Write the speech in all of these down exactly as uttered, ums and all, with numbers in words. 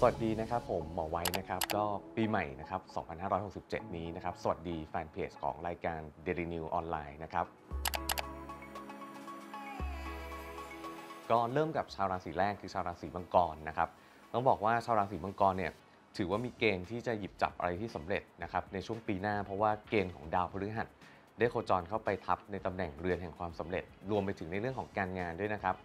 สวัสดีนะครับผมหมอไว้นะครับก็ปีใหม่นะครับสองพันห้าร้อยหกสิบเจ็ดนี้นะครับสวัสดีแฟนเพจของรายการ Daily New ออนไลน์นะครับก็เริ่มกับชาวราศีแรกคือชาวราศีมังกรนะครับต้องบอกว่าชาวราศีมังกรเนี่ยถือว่ามีเกณฑ์ที่จะหยิบจับอะไรที่สำเร็จนะครับในช่วงปีหน้าเพราะว่าเกณฑ์ของดาวพฤหัสได้โคจรเข้าไปทับในตำแหน่งเรือนแห่งความสำเร็จรวมไปถึงในเรื่องของการงานด้วยนะครั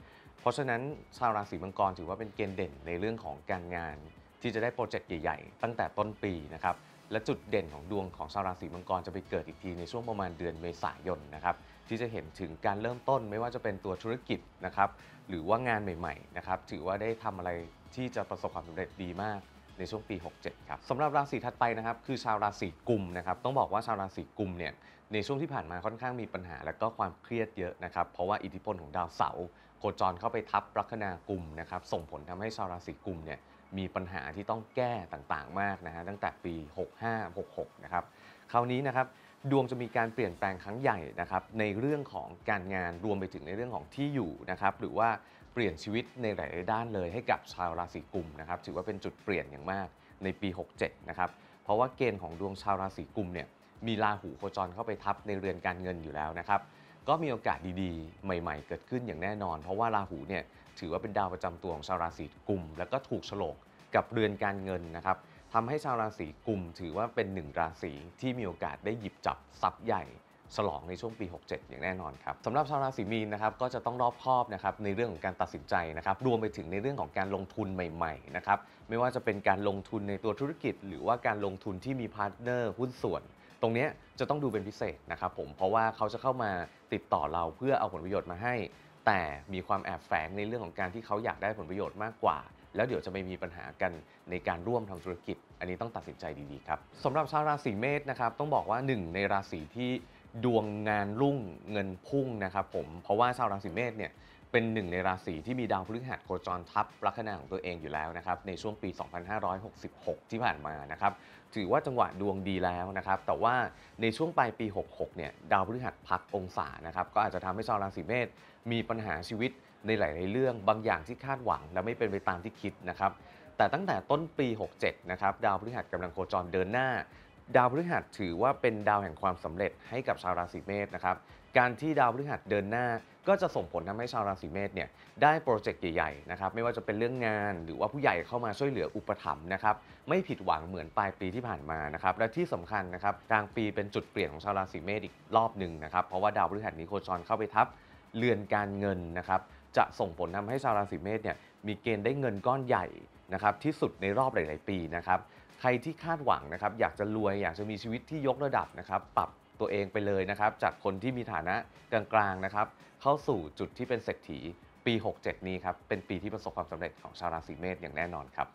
บเพราะฉะนั้นชาวราศีมังกรถือว่าเป็นเกณฑ์เด่นในเรื่องของการงานที่จะได้โปรเจกต์ใหญ่ๆตั้งแต่ต้นปีนะครับและจุดเด่นของดวงของชาวราศีมังกรจะไปเกิดอีกทีในช่วงประมาณเดือนเมษายนนะครับที่จะเห็นถึงการเริ่มต้นไม่ว่าจะเป็นตัวธุรกิจนะครับหรือว่างานใหม่ๆนะครับถือว่าได้ทำอะไรที่จะประสบความสำเร็จดีมากในช่วงปีหกเจ็ดครับสำหรับราศีถัดไปนะครับคือชาวราศีกุมนะครับต้องบอกว่าชาวราศีกุมเนี่ยในช่วงที่ผ่านมาค่อนข้างมีปัญหาและก็ความเครียดเยอะนะครับเพราะว่าอิทธิพลของดาวเสาร์โคจรเข้าไปทับลัคนากุมนะครับส่งผลทำให้ชาวราศีกุมเนี่ยมีปัญหาที่ต้องแก้ต่างๆมากนะฮะตั้งแต่ปีหกห้า หกหกนะครับคราวนี้นะครับดวงจะมีการเปลี่ยนแปลงครั้งใหญ่นะครับในเรื่องของการงานรวมไปถึงในเรื่องของที่อยู่นะครับหรือว่าเปลี่ยนชีวิตในหลายด้านเลยให้กับชาวราศีกุมนะครับถือว่าเป็นจุดเปลี่ยนอย่างมากในปีหกเจ็ดนะครับเพราะว่าเกณฑ์ของดวงชาวราศีกุมเนี่ยมีราหูโคจรเข้าไปทับในเรือนการเงินอยู่แล้วนะครับก็มีโอกาสดีๆใหม่ๆเกิดขึ้นอย่างแน่นอนเพราะว่าราหูเนี่ยถือว่าเป็นดาวประจำตัวของชาวราศีกุมแล้วก็ถูกฉลกกับเรือนการเงินนะครับทำให้ชาวราศีกุมถือว่าเป็นหนึ่งราศีที่มีโอกาสได้หยิบจับทรัพย์ใหญ่ฉลองในช่วงปีหกเจ็ดอย่างแน่นอนครับสำหรับชาวราศีมีนนะครับก็จะต้องรอบคอบนะครับในเรื่องของการตัดสินใจนะครับรวมไปถึงในเรื่องของการลงทุนใหม่ๆนะครับไม่ว่าจะเป็นการลงทุนในตัวธุรกิจหรือว่าการลงทุนที่มีพาร์ทเนอร์หุ้นส่วนตรงนี้จะต้องดูเป็นพิเศษนะครับผมเพราะว่าเขาจะเข้ามาติดต่อเราเพื่อเอาผลประโยชน์มาให้แต่มีความแอบแฝงในเรื่องของการที่เขาอยากได้ผลประโยชน์มากกว่าแล้วเดี๋ยวจะไม่มีปัญหากันในการร่วมทำธุรกิจอันนี้ต้องตัดสินใจดีๆครับสำหรับชาวราศีเมษนะครับต้องบอกว่าหนึ่งในราศีที่ดวงงานรุ่งเงินพุ่งนะครับผมเพราะว่าชาวราศีเมษเนี่ยเป็นหนึ่งในราศีที่มีดาวพฤหัสโคจรทับลัคนาของตัวเองอยู่แล้วนะครับในช่วงปีสองพันห้าร้อยหกสิบหกที่ผ่านมานะครับถือว่าจังหวะดวงดีแล้วนะครับแต่ว่าในช่วงปลายปีหกหกเนี่ยดาวพฤหัสพักองศานะครับก็อาจจะทำให้ชาวราศีเมษมีปัญหาชีวิตในหลายๆเรื่องบางอย่างที่คาดหวังและไม่เป็นไปตามที่คิดนะครับแต่ตั้งแต่ต้นปีหกเจ็ดนะครับดาวพฤหัสกำลังโคจรเดินหน้าดาวพฤหัสถือว่าเป็นดาวแห่งความสำเร็จให้กับชาวราศีเมษนะครับการที่ดาวพฤหัสเดินหน้าก็จะส่งผลทำให้ชาวราศีเมษเนี่ยได้โปรเจกต์ใหญ่ๆนะครับไม่ว่าจะเป็นเรื่องงานหรือว่าผู้ใหญ่เข้ามาช่วยเหลืออุปถัมภ์นะครับไม่ผิดหวังเหมือนปลายปีที่ผ่านมานะครับและที่สำคัญนะครับกลางปีเป็นจุดเปลี่ยนของชาวราศีเมษอีกรอบหนึ่งนะครับเพราะว่าดาวพฤหัสนี้โคจรเข้าไปทับเรือนการเงินนะครับจะส่งผลทำให้ชาวราศีเมษเนี่ยมีเกณฑ์ได้เงินก้อนใหญ่นะครับที่สุดในรอบหลายๆปีนะครับใครที่คาดหวังนะครับอยากจะรวยอยากจะมีชีวิตที่ยกระดับนะครับปรับตัวเองไปเลยนะครับจากคนที่มีฐานะกลางๆนะครับเข้าสู่จุดที่เป็นเศรษฐีปีหกเจ็ดนี้ครับเป็นปีที่ประสบความสำเร็จของชาวราศีเมษอย่างแน่นอนครั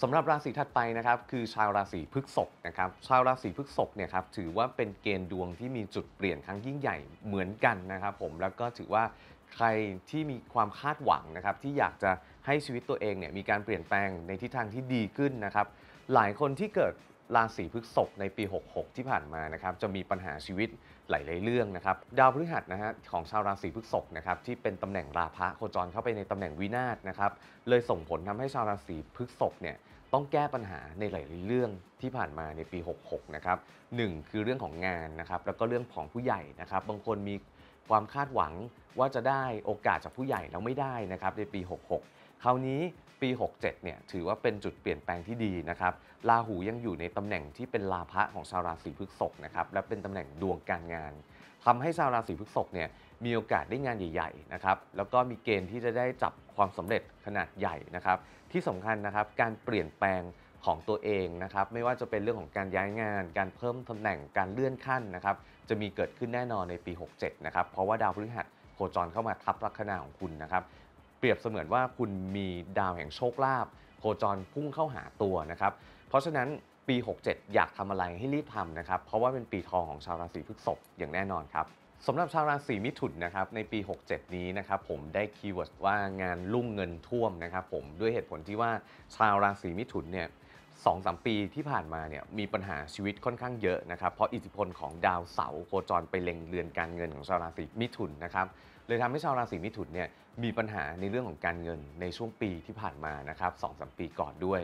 บสำหรับราศีถัดไปนะครับคือชาวราศีพฤษภนะครับชาวราศีพฤษภเนี่ยครับถือว่าเป็นเกณฑ์ดวงที่มีจุดเปลี่ยนครั้งยิ่งใหญ่เหมือนกันนะครับผมแล้วก็ถือว่าใครที่มีความคาดหวังนะครับที่อยากจะให้ชีวิตตัวเองเนี่ยมีการเปลี่ยนแปลงในทิศทางที่ดีขึ้นนะครับหลายคนที่เกิดราศีพฤษภในปีหกหกที่ผ่านมานะครับจะมีปัญหาชีวิตหลายๆเรื่องนะครับดาวพฤหัสนะฮะของชาวราศีพฤษภนะครับที่เป็นตำแหน่งราพะโคจรเข้าไปในตำแหน่งวินาศนะครับเลยส่งผลทำให้ชาวราศีพฤษภเนี่ยต้องแก้ปัญหาในหลายๆเรื่องที่ผ่านมาในปีหกหกนะครับหนึ่งคือเรื่องของงานนะครับแล้วก็เรื่องของผู้ใหญ่นะครับบางคนมีความคาดหวังว่าจะได้โอกาสจากผู้ใหญ่แล้วไม่ได้นะครับในปีหกหกคราวนี้ปีหกเจ็ดเนี่ยถือว่าเป็นจุดเปลี่ยนแปลงที่ดีนะครับราหูยังอยู่ในตำแหน่งที่เป็นราพะของชาวราศีพฤษภนะครับและเป็นตำแหน่งดวงการงานทำให้ชาวราศีพฤษภเนี่ยมีโอกาสได้งานใหญ่ๆนะครับแล้วก็มีเกณฑ์ที่จะได้จับความสำเร็จขนาดใหญ่นะครับที่สำคัญนะครับการเปลี่ยนแปลงของตัวเองนะครับไม่ว่าจะเป็นเรื่องของการย้ายงานการเพิ่มตำแหน่งการเลื่อนขั้นนะครับจะมีเกิดขึ้นแน่นอนในปีหกเจ็ดนะครับเพราะว่าดาวพฤหัสโคจรเข้ามาทับลัคนาของคุณนะครับเปรียบเสมือนว่าคุณมีดาวแห่งโชคลาภโคจรพุ่งเข้าหาตัวนะครับเพราะฉะนั้นปีหกเจ็ดอยากทำอะไรให้รีบทำนะครับเพราะว่าเป็นปีทองของชาวราศีพฤษภอย่างแน่นอนครับสำหรับชาวราศีมิถุนนะครับในปีหกเจ็ดนี้นะครับผมได้คีย์เวิร์ดว่างานรุ่งเงินท่วมนะครับผมด้วยเหตุผลที่ว่าชาวราศีมิถุนเนี่ยสองสามปีที่ผ่านมาเนี่ยมีปัญหาชีวิตค่อนข้างเยอะนะครับเพราะอิทธิพลของดาวเสาร์โคจรไปเล็งเรือนการเงินของชาวราศีมิถุนนะครับเลยทำให้ชาวราศีมิถุนเนี่ยมีปัญหาในเรื่องของการเงินในช่วงปีที่ผ่านมานะครับสองสามปีก่อนด้วย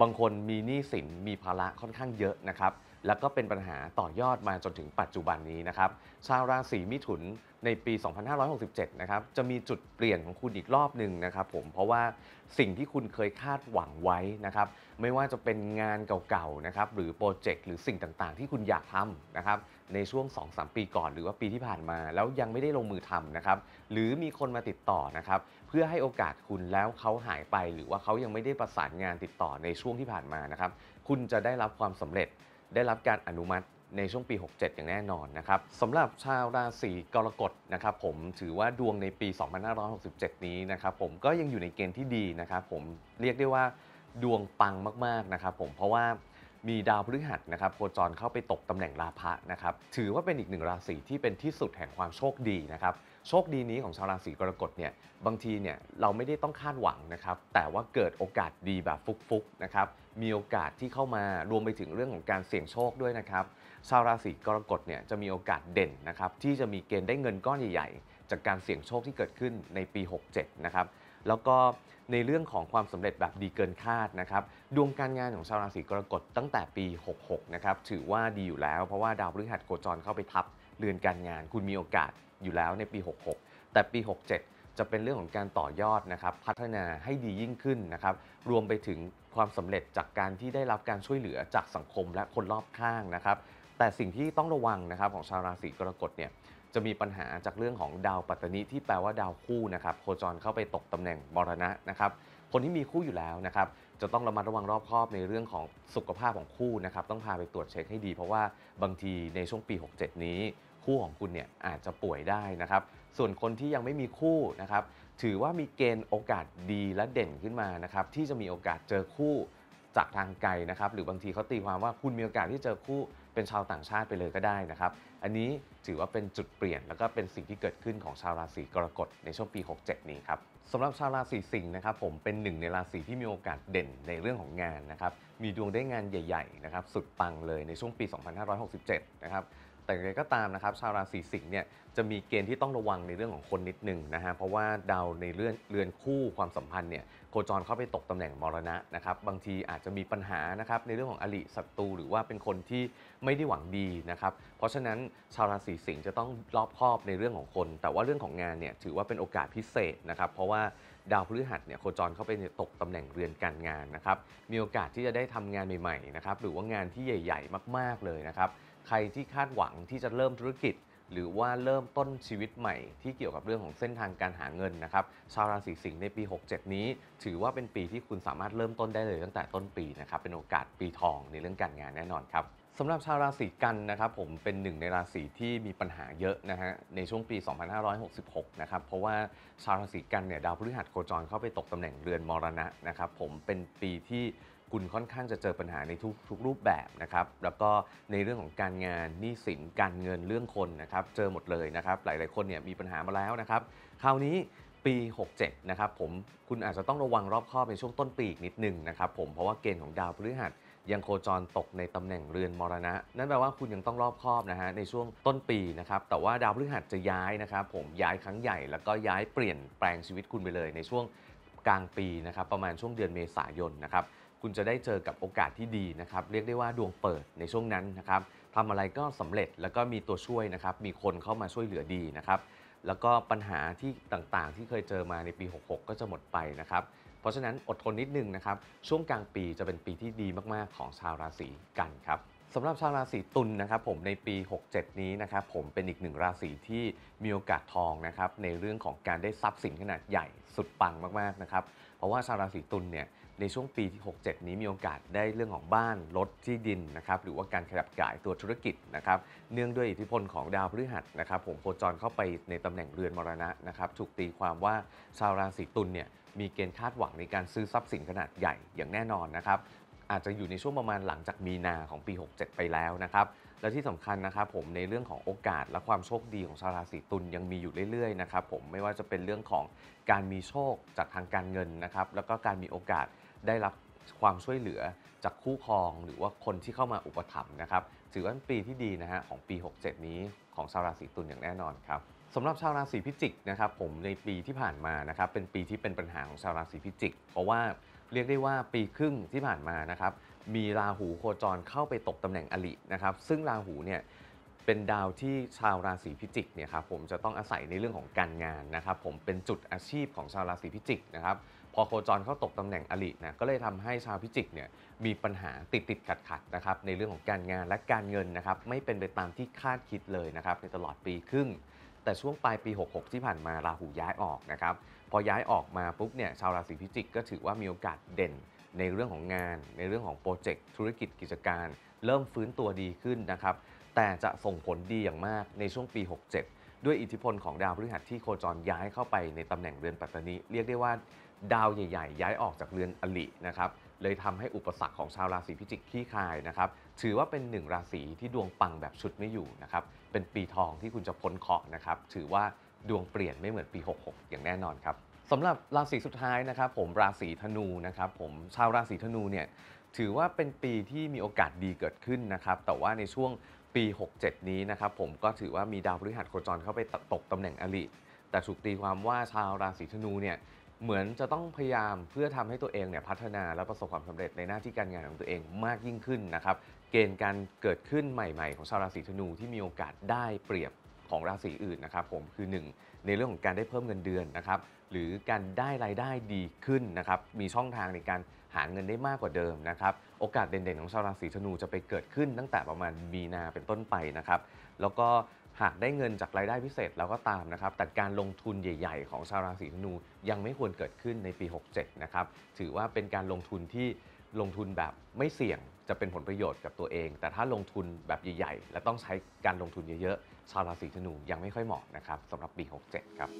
บางคนมีหนี้สินมีภาระค่อนข้างเยอะนะครับแล้วก็เป็นปัญหาต่อยอดมาจนถึงปัจจุบันนี้นะครับชาวราศีมิถุนในปีสองพันห้าร้อยหกสิบเจ็ดนะครับจะมีจุดเปลี่ยนของคุณอีกรอบหนึ่งนะครับผมเพราะว่าสิ่งที่คุณเคยคาดหวังไว้นะครับไม่ว่าจะเป็นงานเก่าๆนะครับหรือโปรเจกต์หรือสิ่งต่างๆที่คุณอยากทำนะครับในช่วง สองถึงสาม ปีก่อนหรือว่าปีที่ผ่านมาแล้วยังไม่ได้ลงมือทำนะครับหรือมีคนมาติดต่อนะครับเพื่อให้โอกาสคุณแล้วเขาหายไปหรือว่าเขายังไม่ได้ประสานงานติดต่อในช่วงที่ผ่านมานะครับคุณจะได้รับความสำเร็จได้รับการอนุมัติในช่วงปีหกเจ็ดอย่างแน่นอนนะครับสำหรับชาวราศีกรกฎนะครับผมถือว่าดวงในปีสองพันห้าร้อยหกสิบเจ็ดนี้นะครับผมก็ยังอยู่ในเกณฑ์ที่ดีนะครับผมเรียกได้ว่าดวงปังมากๆนะครับผมเพราะว่ามีดาวพฤหัสนะครับโคจรเข้าไปตกตำแหน่งราพะนะครับถือว่าเป็นอีกหนึ่งราศีที่เป็นที่สุดแห่งความโชคดีนะครับโชคดีนี้ของชาวราศีกรกฎเนี่ยบางทีเนี่ยเราไม่ได้ต้องคาดหวังนะครับแต่ว่าเกิดโอกาสดีแบบฟุกๆนะครับมีโอกาสที่เข้ามารวมไปถึงเรื่องของการเสี่ยงโชคด้วยนะครับชาวราศีกรกฎเนี่ยจะมีโอกาสเด่นนะครับที่จะมีเกณฑ์ได้เงินก้อนใหญ่ๆจากการเสี่ยงโชคที่เกิดขึ้นในปีหกเจ็ดนะครับแล้วก็ในเรื่องของความสำเร็จแบบดีเกินคาดนะครับดวงการงานของชาวราศีกรกฎตั้งแต่ปีหกหกนะครับถือว่าดีอยู่แล้วเพราะว่าดาวพฤหัสโคจรเข้าไปทับเรือนการงานคุณมีโอกาสอยู่แล้วในปีหกหกแต่ปีหกเจ็ดจะเป็นเรื่องของการต่อยอดนะครับพัฒนาให้ดียิ่งขึ้นนะครับรวมไปถึงความสำเร็จจากการที่ได้รับการช่วยเหลือจากสังคมและคนรอบข้างนะครับแต่สิ่งที่ต้องระวังนะครับของชาวราศีกรกฎเนี่ยจะมีปัญหาจากเรื่องของดาวปัตตนิที่แปลว่าดาวคู่นะครับโคจรเข้าไปตกตำแหน่งมรณะนะครับคนที่มีคู่อยู่แล้วนะครับจะต้องระมัดระวังรอบคอบในเรื่องของสุขภาพของคู่นะครับต้องพาไปตรวจเช็คให้ดีเพราะว่าบางทีในช่วงปีหกเจ็ดนี้คู่ของคุณเนี่ยอาจจะป่วยได้นะครับส่วนคนที่ยังไม่มีคู่นะครับถือว่ามีเกณฑ์โอกาสดีและเด่นขึ้นมานะครับที่จะมีโอกาสเจอคู่จากทางไกลนะครับหรือบางทีเขาตีความว่าคุณมีโอกาสที่เจอคู่เป็นชาวต่างชาติไปเลยก็ได้นะครับอันนี้ถือว่าเป็นจุดเปลี่ยนแล้วก็เป็นสิ่งที่เกิดขึ้นของชาวราศีกรกฎในช่วงปีหกเจ็ดนี้ครับสำหรับชาวราศีสิงห์นะครับผมเป็นหนึ่งในราศีที่มีโอกาสเด่นในเรื่องของงานนะครับมีดวงได้งานใหญ่ๆนะครับสุดปังเลยในช่วงปีสองพันห้าร้อยหกสิบเจ็ดนะครับแต่อย่างไรก็ตามนะครับชาวราศีสิงห์เนี่ยจะมีเกณฑ์ที่ต้องระวังในเรื่องของคนนิดนึงนะฮะเพราะว่าดาวในเรือนเรือนคู่ความสัมพันธ์เนี่ยโคจรเข้าไปตกตำแหน่งมรณะนะครับบางทีอาจจะมีปัญหานะครับในเรื่องของอริศัตรูหรือว่าเป็นคนที่ไม่ได้หวังดีนะครับเพราะฉะนั้นชาวราศีสิงห์จะต้องรอบคอบในเรื่องของคนแต่ว่าเรื่องของงานเนี่ยถือว่าเป็นโอกาสพิเศษนะครับเพราะว่าดาวพฤหัสเนี่ยโคจรเข้าไปตกตำแหน่งเรือนการงานนะครับมีโอกาสที่จะได้ทำงานใหม่ๆนะครับหรือว่างานที่ใหญ่ๆมากๆเลยนะครับใครที่คาดหวังที่จะเริ่มธุรกิจหรือว่าเริ่มต้นชีวิตใหม่ที่เกี่ยวกับเรื่องของเส้นทางการหาเงินนะครับชาวราศีสิงห์ในปีหกเจ็ดนี้ถือว่าเป็นปีที่คุณสามารถเริ่มต้นได้เลยตั้งแต่ต้นปีนะครับเป็นโอกาสปีทองในเรื่องการงานแน่นอนครับสำหรับชาวราศีกันนะครับผมเป็นหนึ่งในราศีที่มีปัญหาเยอะนะฮะในช่วงปีสองพันห้าร้อยหกสิบหกนะครับเพราะว่าชาวราศีกันเนี่ยดาวพฤหัสโคจรเข้าไปตกตำแหน่งเรือนมรณะนะครับผมเป็นปีที่คุณค่อนข้างจะเจอปัญหาในทุกทุกรูปแบบนะครับแล้วก็ในเรื่องของการงานหนี้สินการเงินเรื่องคนนะครับเจอหมดเลยนะครับหลายๆคนเนี่ยมีปัญหามาแล้วนะครับคราวนี้ปีหกเจ็ดนะครับผมคุณอาจจะต้องระวังรอบคอบในช่วงต้นปีอีกนิดนึงนะครับผมเพราะว่าเกณฑ์ของดาวพฤหัสยังโคจรตกในตำแหน่งเรือนมรณะนั่นแปลว่าคุณยังต้องรอบคอบนะฮะในช่วงต้นปีนะครับแต่ว่าดาวพฤหัสจะย้ายนะครับผมย้ายครั้งใหญ่แล้วก็ย้ายเปลี่ยนแปลงชีวิตคุณไปเลยในช่วงกลางปีนะครับประมาณช่วงเดือนเมษายนนะครับคุณจะได้เจอกับโอกาสที่ดีนะครับเรียกได้ว่าดวงเปิดในช่วงนั้นนะครับทำอะไรก็สำเร็จแล้วก็มีตัวช่วยนะครับมีคนเข้ามาช่วยเหลือดีนะครับแล้วก็ปัญหาที่ต่างๆที่เคยเจอมาในปีหกหกก็จะหมดไปนะครับเพราะฉะนั้นอดทนนิดนึงนะครับช่วงกลางปีจะเป็นปีที่ดีมากๆของชาวราศีกันครับสำหรับชาวราศีตุลนะครับผมในปีหกเจ็ดนี้นะครับผมเป็นอีกหนึ่งราศีที่มีโอกาสทองนะครับในเรื่องของการได้ทรัพย์สินขนาดใหญ่สุดปังมากๆนะครับเพราะว่าชาวราศีตุลเนี่ยในช่วงปีที่หกเจ็ดนี้มีโอกาสได้เรื่องของบ้านรถที่ดินนะครับหรือว่าการขยับขยายตัวธุรกิจนะครับเนื่องด้วยอิทธิพลของดาวพฤหัสนะครับผมโคจรเข้าไปในตำแหน่งเรือนมรณะนะครับถูกตีความว่าชาวราศีตุลเนี่ยมีเกณฑ์คาดหวังในการซื้อทรัพย์สินขนาดใหญ่อย่างแน่นอนนะครับอาจจะอยู่ในช่วงประมาณหลังจากมีนาของปีหกเจ็ดไปแล้วนะครับและที่สำคัญนะครับผมในเรื่องของโอกาสและความโชคดีของชาวราศีตุลยังมีอยู่เรื่อยๆนะครับผมไม่ว่าจะเป็นเรื่องของการมีโชคจากทางการเงินนะครับแล้วก็การมีโอกาสได้รับความช่วยเหลือจากคู่ครองหรือว่าคนที่เข้ามาอุปถัมภ์นะครับถือว่าเป็นปีที่ดีนะฮะของปีหกเจ็ดนี้ของชาวราศีตุลอย่างแน่นอนครับสำหรับชาวราศีพิจิกนะครับผมในปีที่ผ่านมานะครับเป็นปีที่เป็นปัญหาของชาวราศีพิจิกเพราะว่า เรียกได้ว่าปีครึ่งที่ผ่านมานะครับมีราหูโคจรเข้าไปตกตำแหน่งอรินะครับซึ่งราหูเนี่ยเป็นดาวที่ชาวราศีพิจิกเนี่ยครับผมจะต้องอาศัยในเรื่องของการงานนะครับผมเป็นจุดอาชีพของชาวราศีพิจิกนะครับพอโคจรเข้าตกตำแหน่งอรินะก็เลยทำให้ชาวพิจิกเนี่ยมีปัญหาติดติดขัดขัดนะครับในเรื่องของการงานและการเงินนะครับไม่เป็นไปตามที่คาดคิดเลยนะครับในตลอดปีครึ่งแต่ช่วงปลายปีหกหกที่ผ่านมาราหูย้ายออกนะครับพอย้ายออกมาปุ๊บเนี่ยชาวราศีพิจิกก็ถือว่ามีโอกาสเด่นในเรื่องของงานในเรื่องของโปรเจกต์ธุรกิจกิจการเริ่มฟื้นตัวดีขึ้นนะครับแต่จะส่งผลดีอย่างมากในช่วงปีหกเจ็ดด้วยอิทธิพลของดาวพฤหัสที่โคจรย้ายเข้าไปในตำแหน่งเรือนปัตตานีเรียกได้ว่าดาวใหญ่ๆย้ายออกจากเรือนอลินะครับเลยทำให้อุปสรรคของชาวราศีพิจิกขี้คายนะครับถือว่าเป็นหนึ่งราศีที่ดวงปังแบบชุดไม่อยู่นะครับเป็นปีทองที่คุณจะพ้นเคราะห์นะครับถือว่าดวงเปลี่ยนไม่เหมือนปีหกหกอย่างแน่นอนครับสำหรับราศีสุดท้ายนะครับผมราศีธนูนะครับผมชาวราศีธนูเนี่ยถือว่าเป็นปีที่มีโอกาสดีเกิดขึ้นนะครับแต่ว่าในช่วงปีหกเจ็ดนี้นะครับผมก็ถือว่ามีดาวพฤหัสโคจรเข้าไปตกตำแหน่งอริแต่ถูกตีความว่าชาวราศีธนูเนี่ยเหมือนจะต้องพยายามเพื่อทำให้ตัวเองเนี่ยพัฒนาและประสบความสำเร็จในหน้าที่การงานของตัวเองมากยิ่งขึ้นนะครับเกณฑ์การเกิดขึ้นใหม่ๆของชาวราศีธนูที่มีโอกาสได้เปรียบของราศีอื่นนะครับผมคือหนึ่งในเรื่องของการได้เพิ่มเงินเดือนนะครับหรือการได้รายได้ดีขึ้นนะครับมีช่องทางในการหาเงินได้มากกว่าเดิมนะครับโอกาสเด่นๆของชาวราศีธนูจะไปเกิดขึ้นตั้งแต่ประมาณมีนาเป็นต้นไปนะครับแล้วก็หากได้เงินจากรายได้พิเศษแล้วก็ตามนะครับแต่การลงทุนใหญ่ๆของชาวราศีธนูยังไม่ควรเกิดขึ้นในปีหกเจ็ดนะครับถือว่าเป็นการลงทุนที่ลงทุนแบบไม่เสี่ยงจะเป็นผลประโยชน์กับตัวเองแต่ถ้าลงทุนแบบใหญ่ๆและต้องใช้การลงทุนเยอะๆชาวราศีธนูยังไม่ค่อยเหมาะนะครับสำหรับปีหกเจ็ดครับ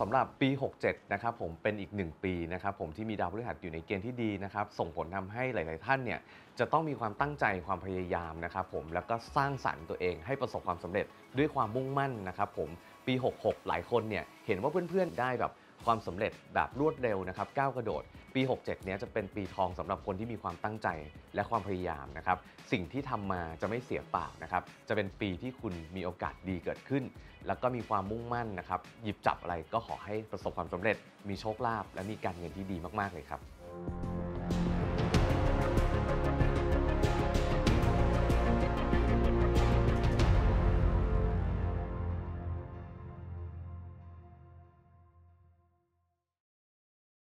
สำหรับปีหกเจ็ดนะครับผมเป็นอีกหนึ่งปีนะครับผมที่มีดาวพฤหัสอยู่ในเกณฑ์ที่ดีนะครับส่งผลทำให้หลายๆท่านเนี่ยจะต้องมีความตั้งใจความพยายามนะครับผมแล้วก็สร้างสรรค์ตัวเองให้ประสบความสำเร็จด้วยความมุ่งมั่นนะครับผมปีหกหกหลายคนเนี่ยเห็นว่าเพื่อนๆได้แบบความสำเร็จแบบรวดเร็วนะครับก้าวกระโดดปีหกเจ็ดเนี้ยจะเป็นปีทองสำหรับคนที่มีความตั้งใจและความพยายามนะครับสิ่งที่ทำมาจะไม่เสียเปล่านะครับจะเป็นปีที่คุณมีโอกาสดีเกิดขึ้นแล้วก็มีความมุ่งมั่นนะครับหยิบจับอะไรก็ขอให้ประสบความสำเร็จมีโชคลาภและมีการเงินที่ดีมากๆเลยครับ